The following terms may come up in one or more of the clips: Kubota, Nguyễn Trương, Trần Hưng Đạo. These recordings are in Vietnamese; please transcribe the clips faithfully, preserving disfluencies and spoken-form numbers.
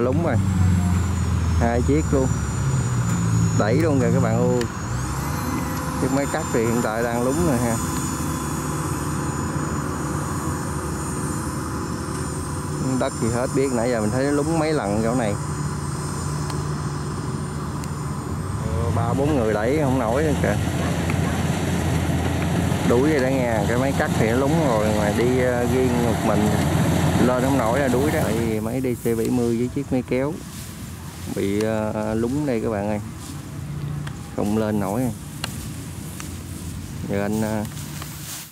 là lúng rồi, hai chiếc luôn, đẩy luôn rồi các bạn ơi. Chiếc máy cắt thì hiện tại đang lúng rồi ha. Đất gì hết biết, nãy giờ mình thấy lúng mấy lần chỗ này, ba bốn người đẩy không nổi nữa kìa. Đuổi rồi đó nha, cái máy cắt thì nó lúng rồi mà đi riêng một mình lên không nổi là đuổi đó. Tại máy D C bảy mươi với chiếc máy kéo bị lúng đây các bạn ơi, không lên nổi. Giờ anh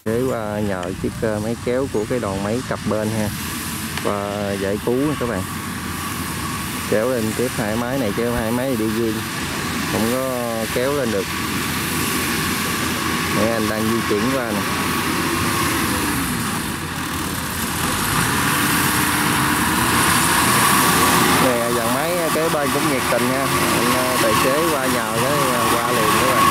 để qua nhờ chiếc máy kéo của cái đoàn máy cặp bên ha, và giải cứu các bạn, kéo lên tiếp hai máy này, kéo hai máy này đi riêng không có kéo lên được. Nè, anh đang di chuyển qua nè. Nè, dàn máy kế bên cũng nhiệt tình nha, anh tài xế qua nhờ cái qua liền các bạn.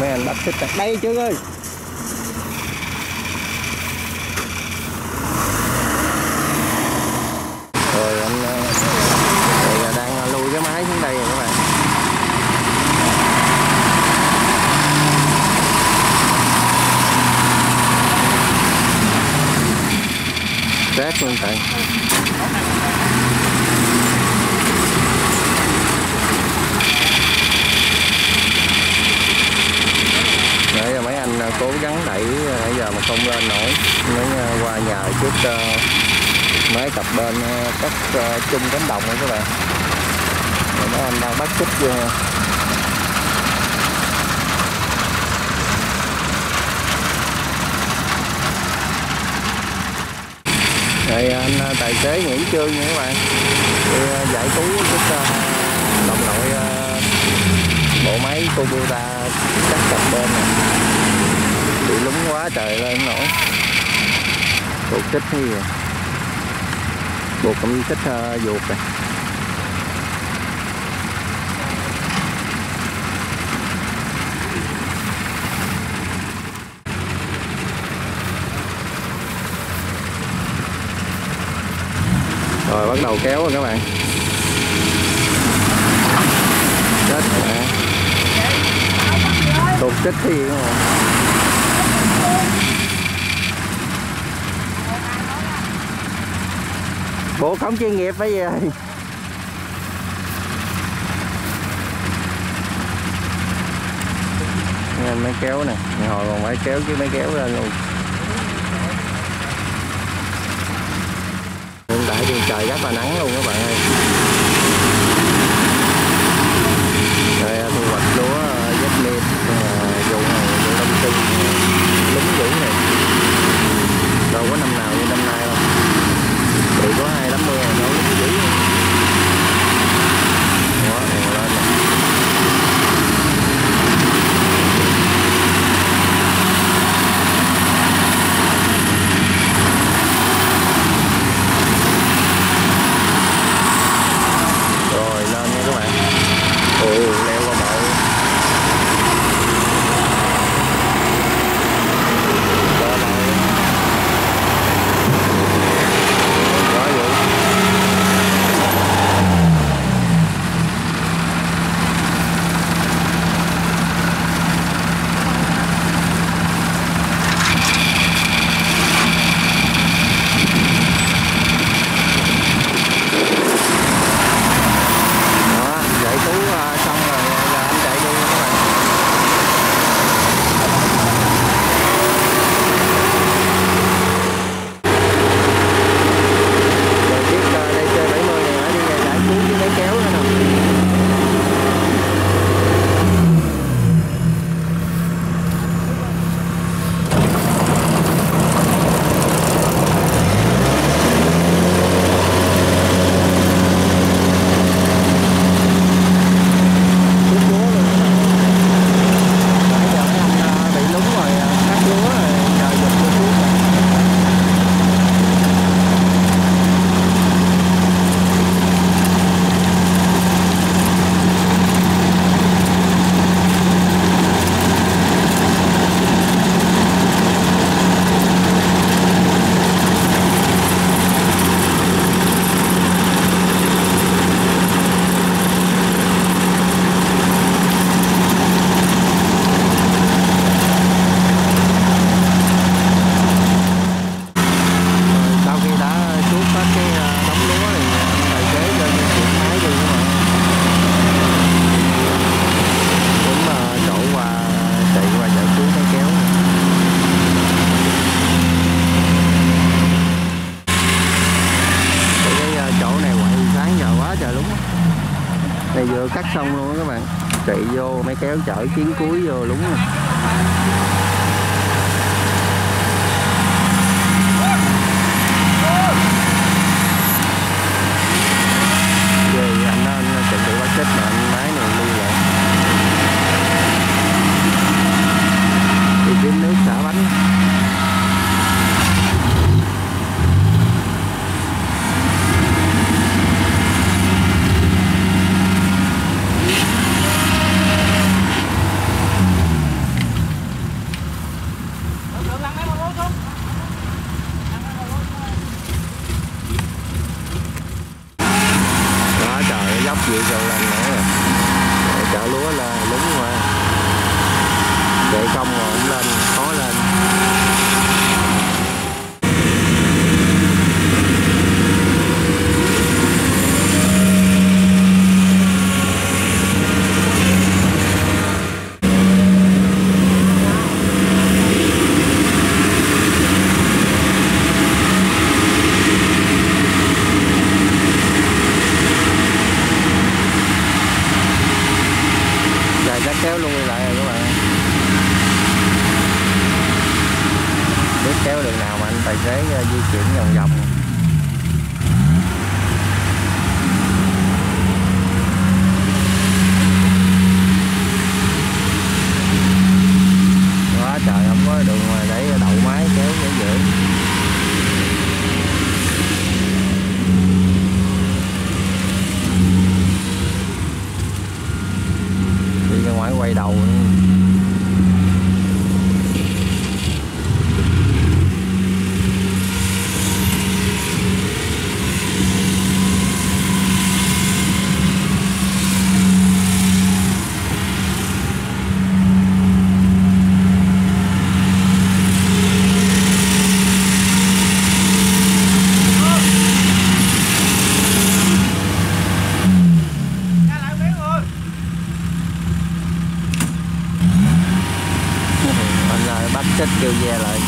Mấy anh bắt xích đặt đây chứ ơi. Rồi anh thì đang lui cái máy xuống đây rồi các bạn. Rác luôn tại cố gắng đẩy, bây giờ mà không lên nổi mới qua nhờ chiếc uh, máy cặp bên uh, cắt uh, chung cánh đồng nữa các bạn. Mấy anh đang bắt xích vô. Đây anh uh, tài xế Nguyễn Trương nha các bạn, để, uh, giải cứu chiếc uh, đồng nội uh, bộ máy Kubota cắt cặp bên này bị lúng quá trời lên nổi, buộc xích như vậy, buộc cũng xích uh, ruột này. Rồi bắt đầu kéo rồi các bạn. Chết mẹ, buộc xích thì không à. Bộ không chuyên nghiệp bây giờ. Nghe máy kéo nè, hồi còn phải kéo chứ máy kéo ra luôn. Hiện tại đường trời rất là nắng luôn các bạn ơi. Đây thu hoạch lúa dắp lên vụ này, vụ đông xuân lúng dữ này. Đâu có năm nào như năm nay đâu. Thì có hai lắm mưa nó cũng dữ. Đó, đèn lên nè. Rồi lên nha các bạn. Ồ, leo qua mộ. Đó, đó. Hãy subscribe cho kênh Ghiền Mì Gõ để không bỏ lỡ những video hấp dẫn. vừa cắt xong luôn đó các bạn. Chạy vô máy kéo chở chiến cuối vô đúng rồi. Về anh đó, anh chuẩn bị bắt xích mà anh máy này đi lại. Đi kiếm nước xả bánh. Vậy rồi làm nữa chợ lúa là đúng rồi, để không rồi cũng lên khó lên. Kéo luôn đi lại rồi các bạn, biết kéo đường nào mà anh tài xế di chuyển vòng vòng. Quá trời không có đường mà để đậu máy kéo để giữ. Ngoại quay đầu chết kêu về lại.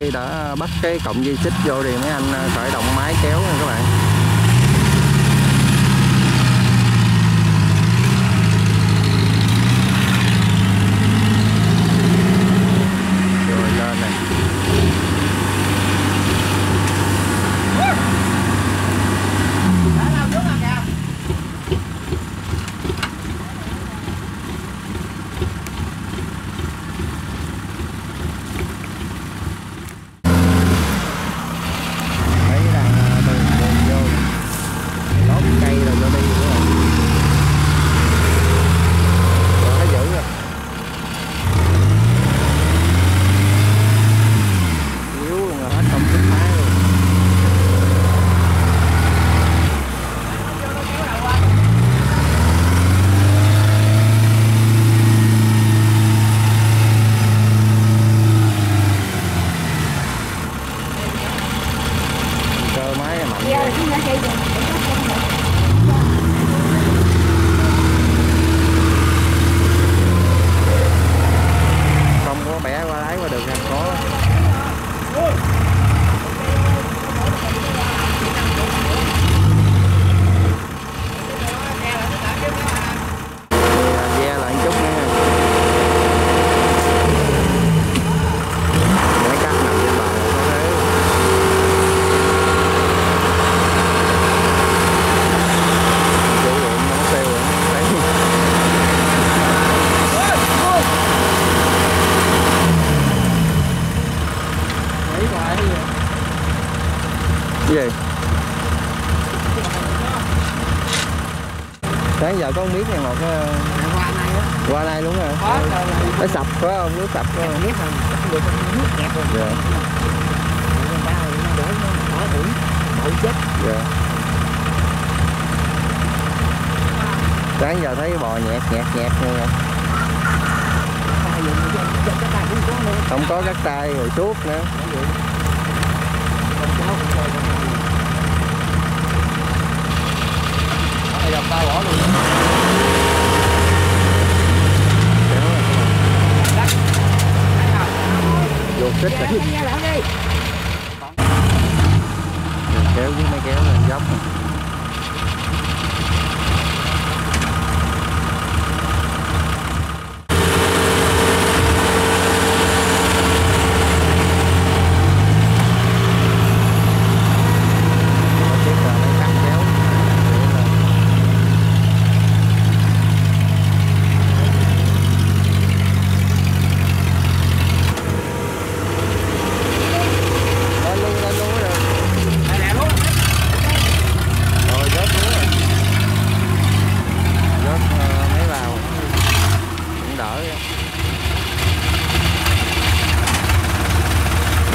Khi đã bắt cái cọng dây xích vô thì mấy anh khởi động máy kéo nha các bạn. Rồi lên này. Sáng giờ có không biết này một qua nay đó. Qua nay luôn rồi. Có rồi. Nó sập phải không? Nó sập phải không? Biết không? Được nước kẹt rồi. Dạ. Nó bỏ thử, bỏ chết. Dạ. Sáng giờ thấy bò nhẹt nhẹt nhẹt rồi. Không có cắt tay rồi suốt nữa. Dọc tao bỏ luôn. Vô xích rồi. kéo với máy kéo lên giống này.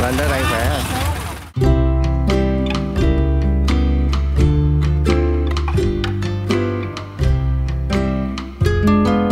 Lên tới đây khỏe rồi. Thank you.